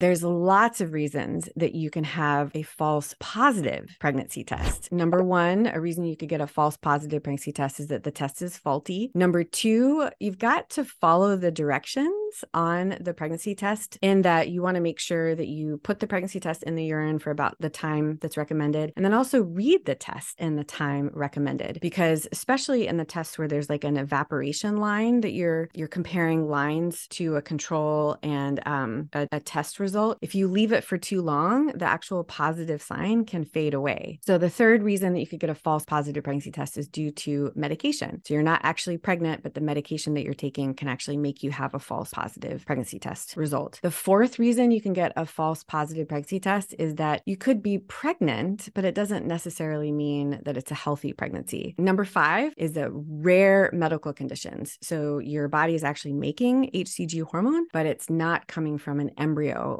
There's lots of reasons that you can have a false positive pregnancy test. Number one, a reason you could get a false positive pregnancy test is that the test is faulty. Number two, you've got to follow the directions on the pregnancy test in that you want to make sure that you put the pregnancy test in the urine for about the time that's recommended. And then also read the test in the time recommended, because especially in the tests where there's like an evaporation line that you're comparing lines to a control and a test result. If you leave it for too long, the actual positive sign can fade away. So the third reason that you could get a false positive pregnancy test is due to medication. So you're not actually pregnant, but the medication that you're taking can actually make you have a false positive pregnancy test result. The fourth reason you can get a false positive pregnancy test is that you could be pregnant, but it doesn't necessarily mean that it's a healthy pregnancy. Number five is the rare medical conditions. So your body is actually making HCG hormone, but it's not coming from an embryo